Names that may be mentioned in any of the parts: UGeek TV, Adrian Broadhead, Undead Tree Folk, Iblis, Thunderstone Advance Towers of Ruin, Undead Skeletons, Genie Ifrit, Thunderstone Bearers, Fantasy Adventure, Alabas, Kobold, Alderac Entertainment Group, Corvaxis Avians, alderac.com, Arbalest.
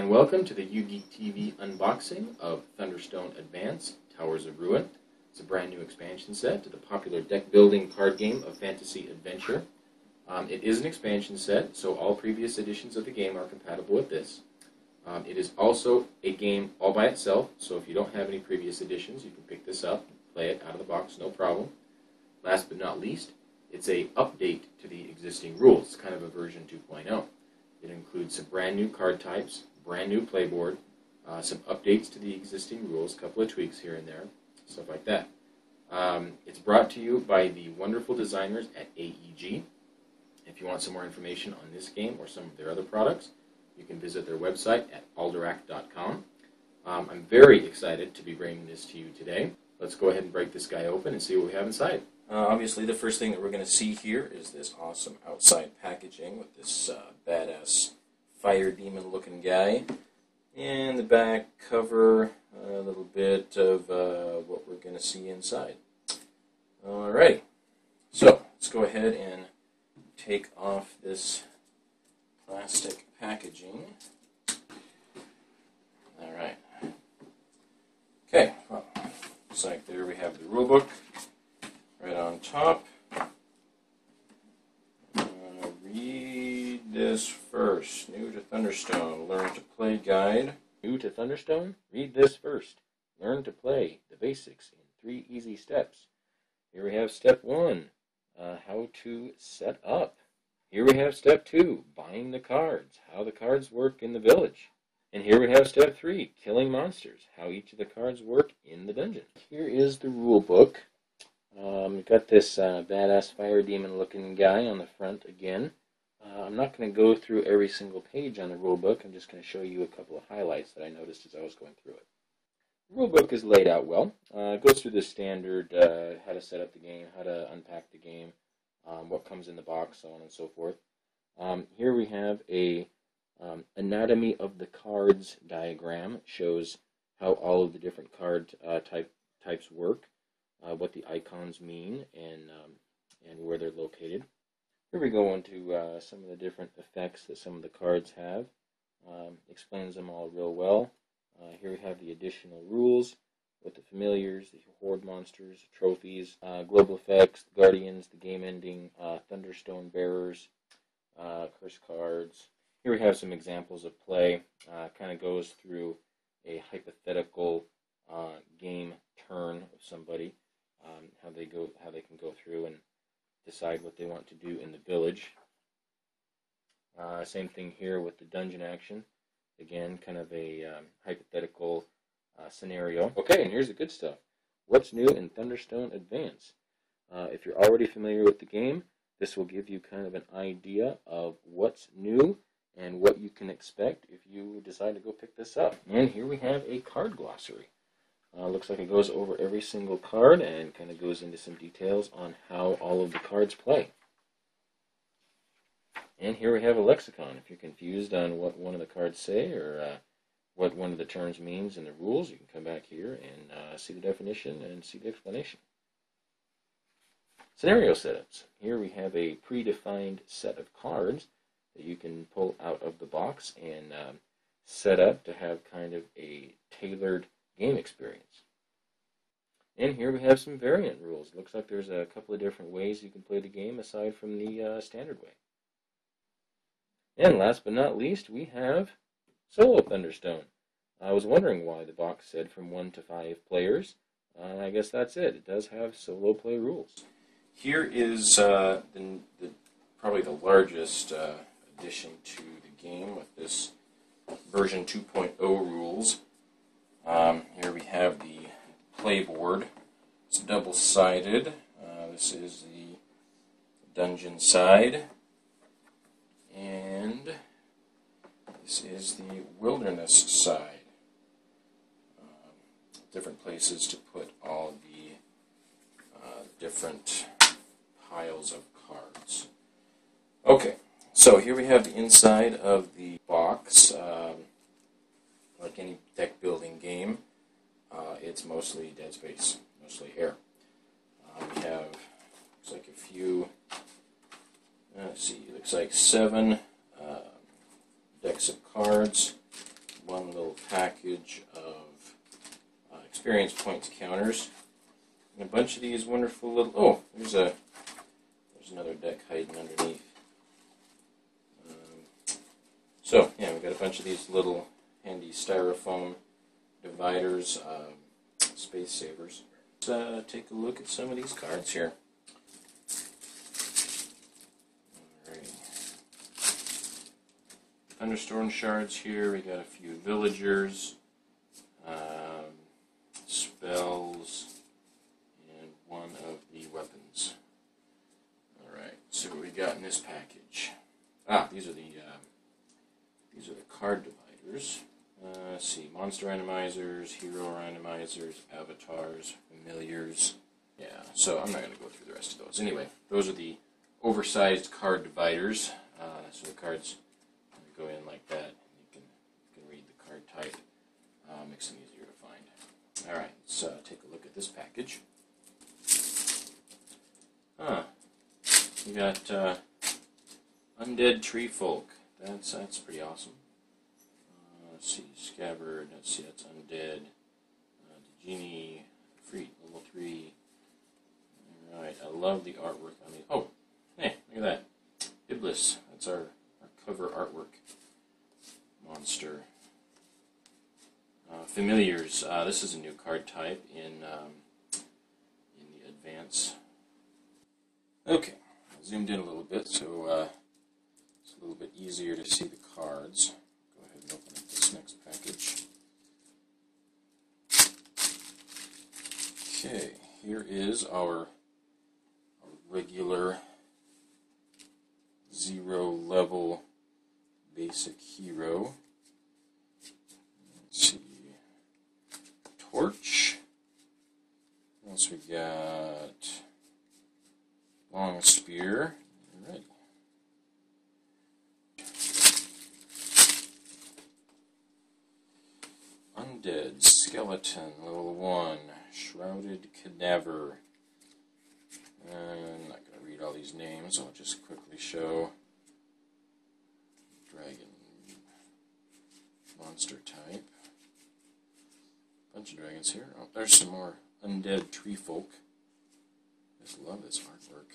and welcome to the UGeek TV unboxing of Thunderstone Advance Towers of Ruin. It's a brand new expansion set to the popular deck-building card game of Fantasy Adventure. It is an expansion set, so all previous editions of the game are compatible with this. It is also a game all by itself, so if you don't have any previous editions, you can pick this up and play it out of the box, no problem. Last but not least, it's an update to the existing rules, kind of a version 2.0. It includes some brand new card types, brand new playboard, some updates to the existing rules, a couple of tweaks here and there, stuff like that. It's brought to you by the wonderful designers at AEG. If you want some more information on this game or some of their other products, you can visit their website at alderac.com. I'm very excited to be bringing this to you today. Let's go ahead and break this guy open and see what we have inside. Obviously, the first thing that we're going to see here is this awesome outside packaging with this badass fire demon-looking guy. And the back cover, a little bit of what we're going to see inside. Alrighty, so let's go ahead and take off this plastic packaging. Alright. Okay, well, looks like there we have the rule book. Right on top. Read this first. New to Thunderstone. Learn to play guide. New to Thunderstone? Read this first. Learn to play the basics in 3 easy steps. Here we have step 1. How to set up. Here we have step 2. Buying the cards. How the cards work in the village. And here we have step 3. Killing monsters. How each of the cards work in the dungeon. Here is the rule book. We've got this badass fire demon looking guy on the front again. I'm not going to go through every single page on the rulebook. I'm just going to show you a couple of highlights that I noticed as I was going through it. The rulebook is laid out well. It goes through the standard how to set up the game, how to unpack the game, what comes in the box, so on and so forth. Here we have a anatomy of the cards diagram. It shows how all of the different card types work. What the icons mean and where they're located. Here we go into some of the different effects that some of the cards have. Explains them all real well. Here we have the additional rules with the familiars, the horde monsters, trophies, global effects, the guardians, the game ending, Thunderstone Bearers, curse cards. Here we have some examples of play. Kind of goes through a hypothetical game turn of somebody. How they can go through and decide what they want to do in the village. Same thing here with the dungeon action. Again, kind of a hypothetical scenario. Okay, and here's the good stuff. What's new in Thunderstone Advance? If you're already familiar with the game, this will give you kind of an idea of what's new and what you can expect if you decide to go pick this up. And here we have a card glossary. Looks like it goes over every single card and kind of goes into some details on how all of the cards play. And here we have a lexicon. If you're confused on what one of the cards say or what one of the terms means in the rules, you can come back here and see the definition and see the explanation. Scenario setups. Here we have a predefined set of cards that you can pull out of the box and set up to have kind of a tailored game experience. And here we have some variant rules. Looks like there's a couple of different ways you can play the game aside from the standard way. And last but not least, we have Solo Thunderstone. I was wondering why the box said from 1 to 5 players. I guess that's it. It does have solo play rules. Here is probably the largest addition to the game with this version 2.0 rules. Here we have the playboard. It's double-sided. This is the dungeon side, and this is the wilderness side. Different places to put all the different piles of cards. Okay, so here we have the inside of the box. Like any deck-building game, it's mostly dead space, mostly air. We have, looks like a few, let's see, looks like 7 decks of cards. one little package of experience points counters, and a bunch of these wonderful little, oh, there's another deck hiding underneath. So yeah, we've got a bunch of these little handy styrofoam dividers, space savers. Let's take a look at some of these cards here. Thunderstone shards here, we got a few villagers, spells, and one of the weapons. Alright, so what we got in this package? Ah, these are the card dividers. Let's see, monster randomizers, hero randomizers, avatars, familiars. Yeah, so I'm not going to go through the rest of those. Anyway, those are the oversized card dividers, so the cards go in like that, and you can read the card type. Makes them easier to find. Alright, let's take a look at this package. We got Undead Tree Folk. That's pretty awesome. Let's see, Scabbard, let's see, that's Undead. The Genie Ifrit, level 3. Alright, I love the artwork on the, oh, hey, look at that. Iblis, that's our cover artwork. Monster. Familiars, this is a new card type in the Advance. Okay, I zoomed in a little bit, so it's a little bit easier to see the cards. Go ahead and open up this next package. Okay, here is our regular zero-level basic hero. Let's see. Torch. What else we got? Long spear. All right. Undead skeleton, level 1. Shrouded cadaver. I'm not going to read all these names. I'll just quickly show. Dragon. Monster type. Bunch of dragons here. Oh, there's some more Undead Tree Folk. I just love this artwork.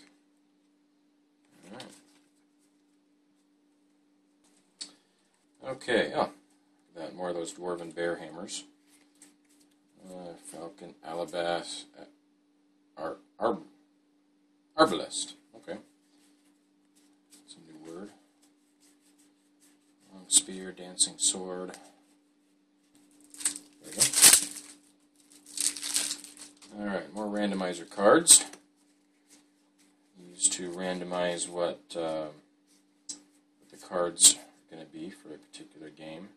Alright. Okay, oh. That, more of those dwarven bear hammers. Falcon, Alabas, Arbalest. Okay. That's a new word. Long spear, dancing sword. There we go. Alright, more randomizer cards. Used to randomize what the cards are going to be for a particular game.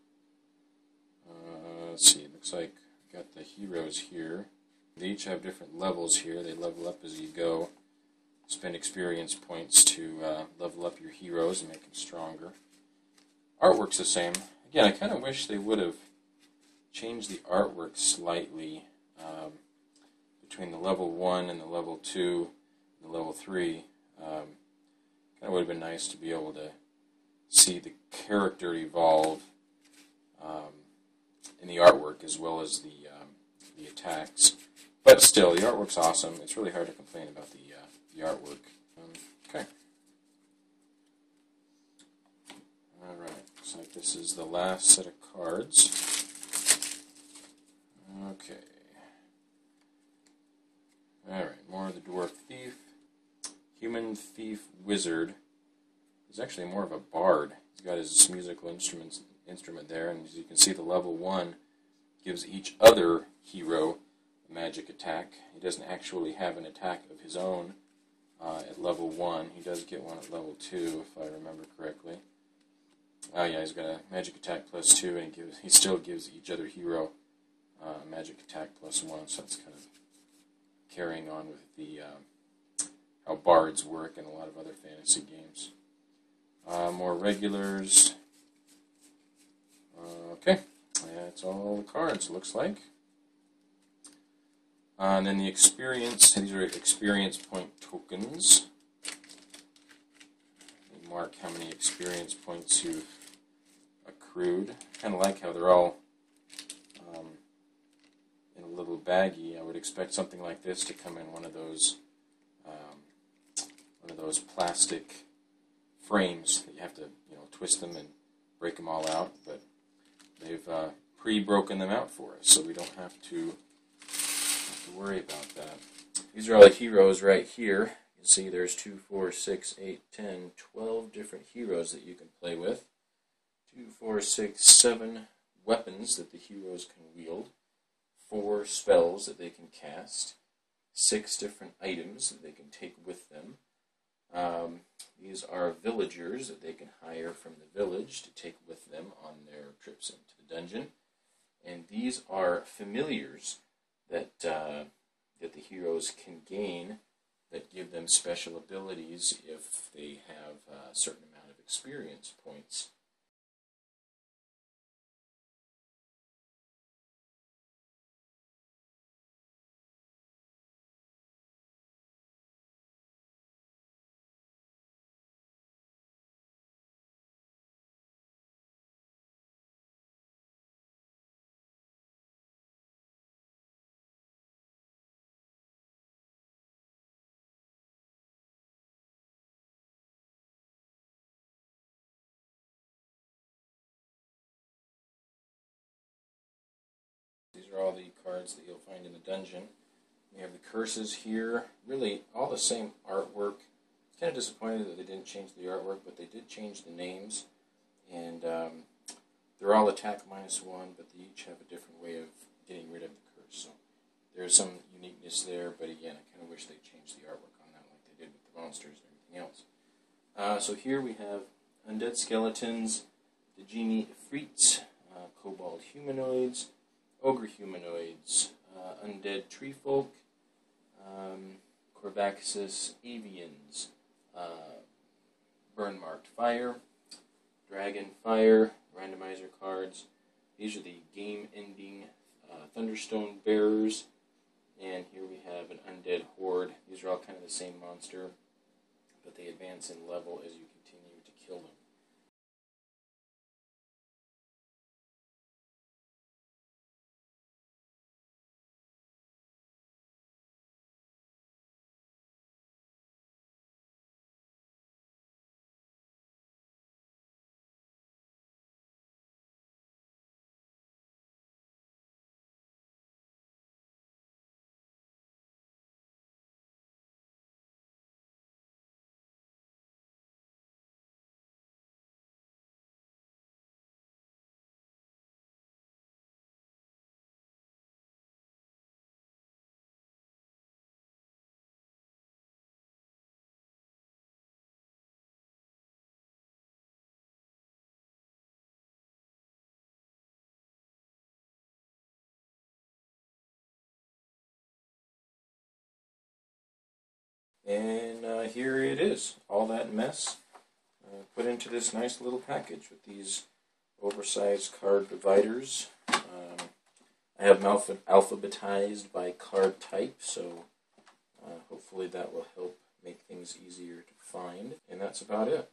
Let's see, it looks like we've got the heroes here. They each have different levels here. They level up as you go. Spend experience points to level up your heroes and make them stronger. Artwork's the same. Again, I kind of wish they would have changed the artwork slightly. Between the level 1 and the level 2 and the level 3, kind of would have been nice to be able to see the character evolve in the artwork as well as the attacks. But still, the artwork's awesome. It's really hard to complain about the artwork. Okay. Alright, looks like this is the last set of cards. Okay. Alright, more of the Dwarf Thief. Human Thief Wizard. He's actually more of a bard. He's got his musical instrument there, and as you can see, the level 1 gives each other hero a magic attack. He doesn't actually have an attack of his own at level 1. He does get one at level 2, if I remember correctly. Oh yeah, he's got a magic attack plus 2, and he still gives each other hero a magic attack plus 1, so that's kind of carrying on with the how bards work in a lot of other fantasy games. More regulars. Okay, that's all the cards, looks like. And then the experience, these are experience point tokens. You mark how many experience points you've crude. I kind of like how they're all in a little baggie. I would expect something like this to come in one of those plastic frames that you have to, you know, twist them and break them all out. But they've pre-broken them out for us, so we don't have to worry about that. These are all the heroes right here. You can see there's 2, 4, 6, 8, 10, 12 different heroes that you can play with. 2, 4, 6, 7 weapons that the heroes can wield. 4 spells that they can cast. 6 different items that they can take with them. These are villagers that they can hire from the village to take with them on their trips into the dungeon. And these are familiars that, that the heroes can gain that give them special abilities if they have a certain amount of experience points. These are all the cards that you'll find in the dungeon. We have the curses here. Really, all the same artwork. It's kind of disappointing that they didn't change the artwork, but they did change the names. And they're all attack -1, but they each have a different way of getting rid of the curse. So there's some uniqueness there, but again, I kind of wish they changed the artwork on that like they did with the monsters and everything else. So here we have Undead Skeletons, the Genie Ifrit, Kobold Humanoids, Ogre Humanoids, Undead Tree Folk, Corvaxis Avians, Burn Marked Fire, Dragon Fire, Randomizer cards. These are the game-ending Thunderstone Bearers, and here we have an Undead Horde. These are all kind of the same monster, but they advance in level as you continue to kill them. And here it is, all that mess put into this nice little package with these oversized card dividers. I have them alphabetized by card type, so hopefully that will help make things easier to find. And that's about it.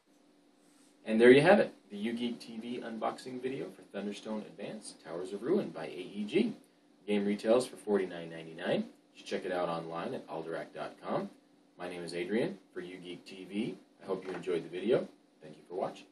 And there you have it, the UGeek TV unboxing video for Thunderstone Advance Towers of Ruin by AEG. The game retails for $49.99. You should check it out online at alderac.com. My name is Adrian for UGeek TV. I hope you enjoyed the video. Thank you for watching.